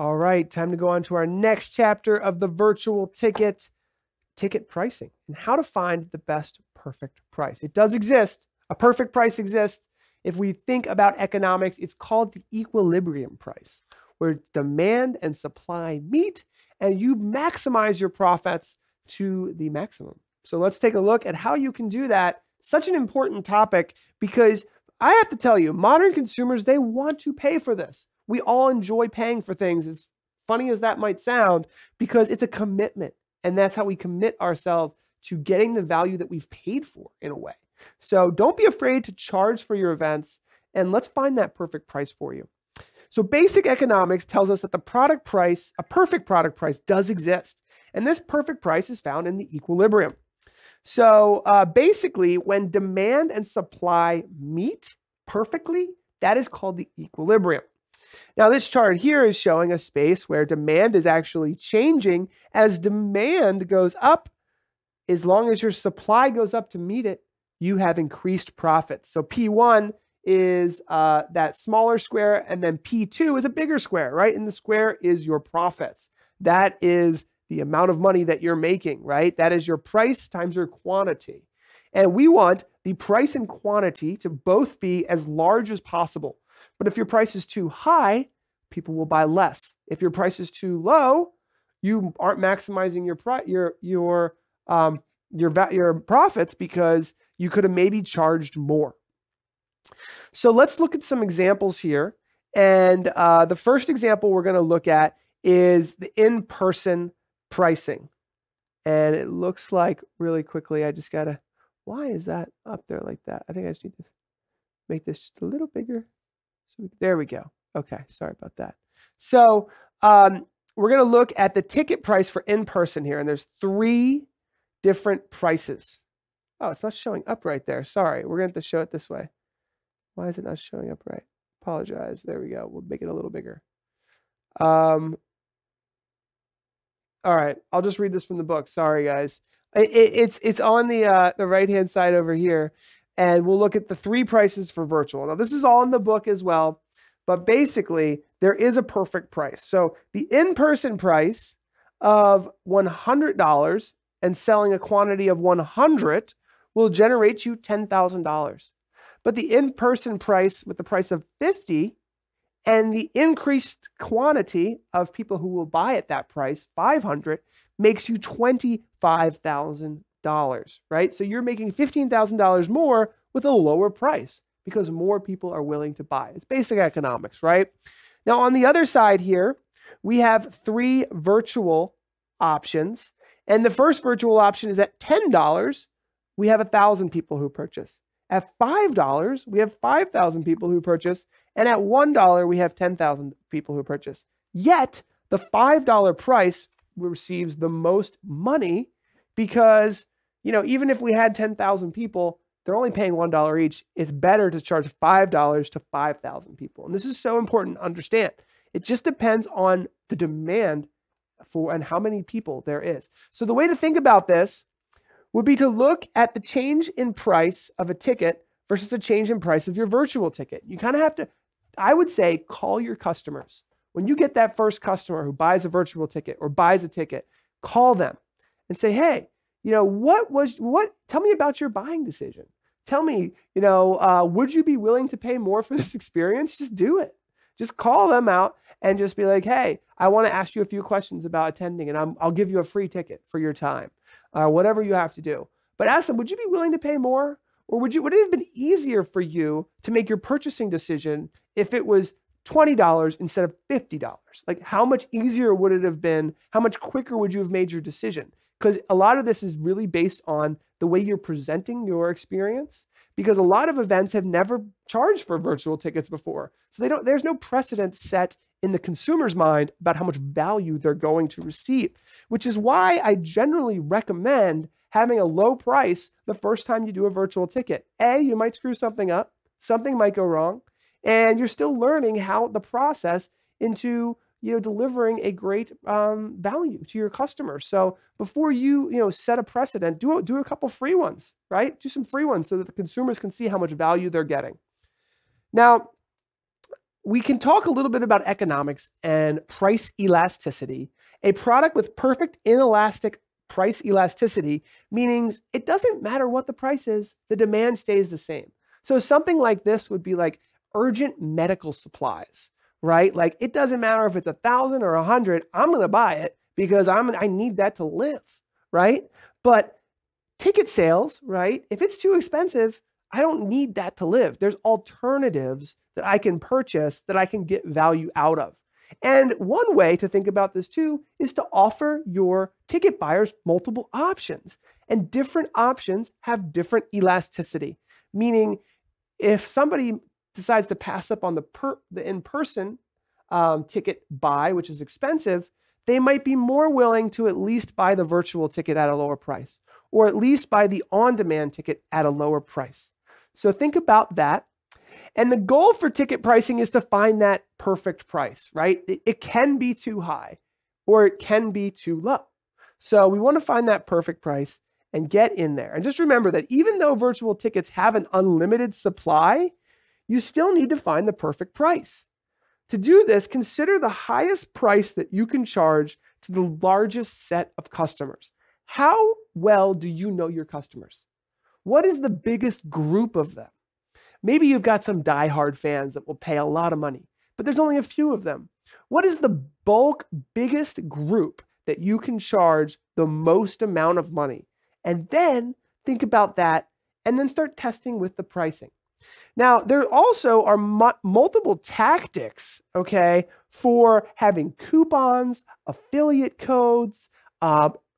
All right, time to go on to our next chapter of the virtual ticket, ticket pricing, and how to find the best perfect price. It does exist. A perfect price exists. If we think about economics, it's called the equilibrium price, where demand and supply meet and you maximize your profits to the maximum. So let's take a look at how you can do that. Such an important topic, because I have to tell you, modern consumers, they want to pay for this. We all enjoy paying for things, as funny as that might sound, because it's a commitment. And that's how we commit ourselves to getting the value that we've paid for, in a way. So don't be afraid to charge for your events, and let's find that perfect price for you. So basic economics tells us that the product price, a perfect product price, does exist. And this perfect price is found in the equilibrium. So basically, when demand and supply meet perfectly, that is called the equilibrium. Now, this chart here is showing a space where demand is actually changing as demand goes up. As long as your supply goes up to meet it, you have increased profits. So P1 is that smaller square, and then P2 is a bigger square, right? And the square is your profits. That is the amount of money that you're making, right? That is your price times your quantity. And we want the price and quantity to both be as large as possible. But if your price is too high, people will buy less. If your price is too low, you aren't maximizing your profits, because you could have maybe charged more. So let's look at some examples here. And the first example we're going to look at is the in-person pricing. And it looks like, really quickly, I just got to, why is that up there like that? I think I just need to make this just a little bigger. So there we go. Okay, sorry about that. So we're going to look at the ticket price for in-person here, and there's three different prices. Oh, it's not showing up right there. Sorry, we're going to have to show it this way. Why is it not showing up right? Apologize. There we go. We'll make it a little bigger. All right, I'll just read this from the book. Sorry, guys. It's on the right-hand side over here. And we'll look at the three prices for virtual. Now, this is all in the book as well, but basically there is a perfect price. So the in-person price of $100 and selling a quantity of 100 will generate you $10,000. But the in-person price with the price of 50 and the increased quantity of people who will buy at that price, 500, makes you $25,000, right? So you're making $15,000 more with a lower price because more people are willing to buy. It's basic economics, right? Now, on the other side here, we have three virtual options. And the first virtual option is at $10, we have 1,000 people who purchase. At $5, we have 5,000 people who purchase. And at $1, we have 10,000 people who purchase. Yet, the $5 price receives the most money, because, you know, even if we had 10,000 people, they're only paying $1 each. It's better to charge $5 to 5,000 people. And this is so important to understand. It just depends on the demand for and how many people there is. So the way to think about this would be to look at the change in price of a ticket versus the change in price of your virtual ticket. You kind of have to, I would say, call your customers. When you get that first customer who buys a virtual ticket or buys a ticket, call them and say, hey, you know, tell me about your buying decision. Tell me, you know, would you be willing to pay more for this experience? Just do it. Just call them out and just be like, hey, I want to ask you a few questions about attending, and I'll give you a free ticket for your time, whatever you have to do. But ask them, would you be willing to pay more? Or would it have been easier for you to make your purchasing decision if it was $20 instead of $50? Like, how much easier would it have been? How much quicker would you have made your decision? Because a lot of this is really based on the way you're presenting your experience, because a lot of events have never charged for virtual tickets before. So there's no precedent set in the consumer's mind about how much value they're going to receive, which is why I generally recommend having a low price the first time you do a virtual ticket. A, you might screw something up, something might go wrong, and you're still learning how the process into, you know, delivering a great value to your customer. So before you, set a precedent, do a couple free ones, right? Do some free ones so that the consumers can see how much value they're getting. Now, we can talk a little bit about economics and price elasticity. A product with perfect inelastic price elasticity, meaning it doesn't matter what the price is, the demand stays the same. So something like this would be like urgent medical supplies, right? Like it doesn't matter if it's 1,000 or 100, I'm gonna buy it because I need that to live, right? But ticket sales, right? If it's too expensive, I don't need that to live. There's alternatives that I can purchase that I can get value out of. And one way to think about this too is to offer your ticket buyers multiple options. And different options have different elasticity, meaning if somebody decides to pass up on the in-person ticket buy, which is expensive, they might be more willing to at least buy the virtual ticket at a lower price, or at least buy the on-demand ticket at a lower price. So think about that. And the goal for ticket pricing is to find that perfect price, right? It can be too high or it can be too low. So we want to find that perfect price and get in there. And just remember that even though virtual tickets have an unlimited supply, you still need to find the perfect price. To do this, consider the highest price that you can charge to the largest set of customers. How well do you know your customers? What is the biggest group of them? Maybe you've got some diehard fans that will pay a lot of money, but there's only a few of them. What is the bulk biggest group that you can charge the most amount of money? And then think about that and then start testing with the pricing. Now, there also are multiple tactics, okay, for having coupons, affiliate codes,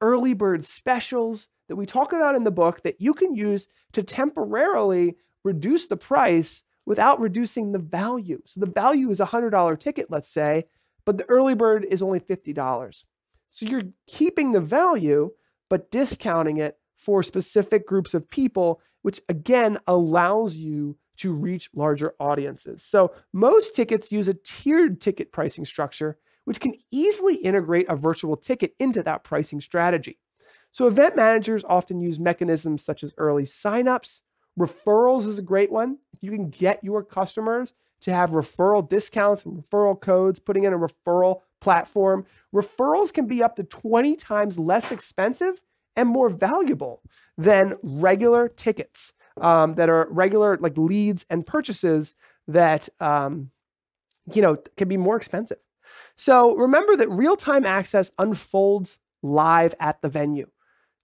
early bird specials that we talk about in the book that you can use to temporarily reduce the price without reducing the value. So the value is a $100 ticket, let's say, but the early bird is only $50. So you're keeping the value, but discounting it for specific groups of people, which again allows you to reach larger audiences. So most tickets use a tiered ticket pricing structure, which can easily integrate a virtual ticket into that pricing strategy. So event managers often use mechanisms such as early signups. Referrals is a great one. You can get your customers to have referral discounts and referral codes, putting in a referral platform. Referrals can be up to 20 times less expensive and more valuable than regular tickets that are regular, like leads and purchases that, you know, can be more expensive. So remember that real-time access unfolds live at the venue.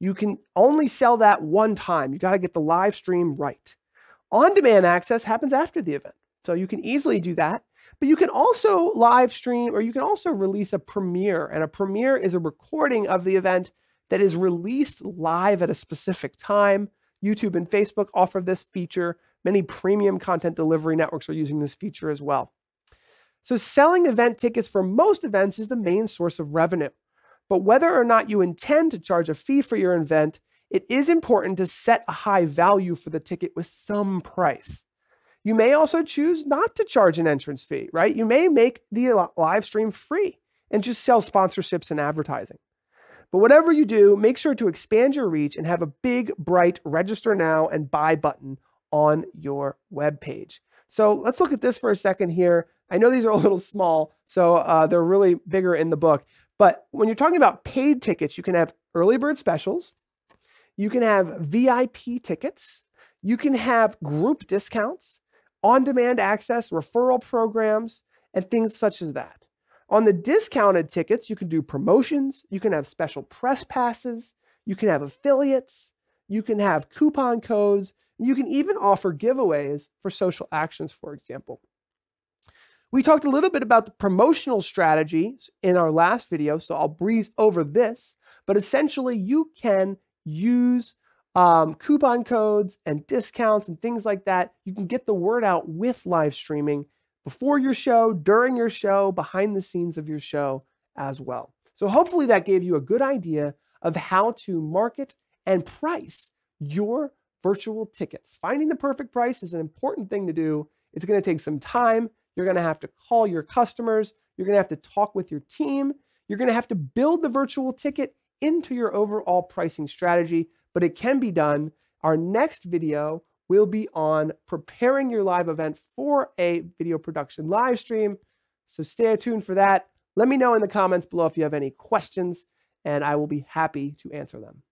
You can only sell that one time. You got to get the live stream right. On-demand access happens after the event. So you can easily do that, but you can also live stream, or you can also release a premiere. And a premiere is a recording of the event that is released live at a specific time. YouTube and Facebook offer this feature. Many premium content delivery networks are using this feature as well. So selling event tickets for most events is the main source of revenue. But whether or not you intend to charge a fee for your event, it is important to set a high value for the ticket with some price. You may also choose not to charge an entrance fee, right? You may make the live stream free and just sell sponsorships and advertising. But whatever you do, make sure to expand your reach and have a big, bright register now and buy button on your web page. So let's look at this for a second here. I know these are a little small, so they're really bigger in the book. But when you're talking about paid tickets, you can have early bird specials, you can have VIP tickets, you can have group discounts, on-demand access, referral programs, and things such as that. On the discounted tickets, you can do promotions, you can have special press passes, you can have affiliates, you can have coupon codes, and you can even offer giveaways for social actions, for example. We talked a little bit about the promotional strategies in our last video, so I'll breeze over this, but essentially you can use coupon codes and discounts and things like that. You can get the word out with live streaming before your show, during your show, behind the scenes of your show as well. So hopefully that gave you a good idea of how to market and price your virtual tickets. Finding the perfect price is an important thing to do. It's going to take some time. You're going to have to call your customers. You're going to have to talk with your team. You're going to have to build the virtual ticket into your overall pricing strategy, but it can be done. Our next video will be on preparing your live event for a video production live stream. So stay tuned for that. Let me know in the comments below if you have any questions, and I will be happy to answer them.